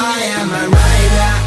I am a rider.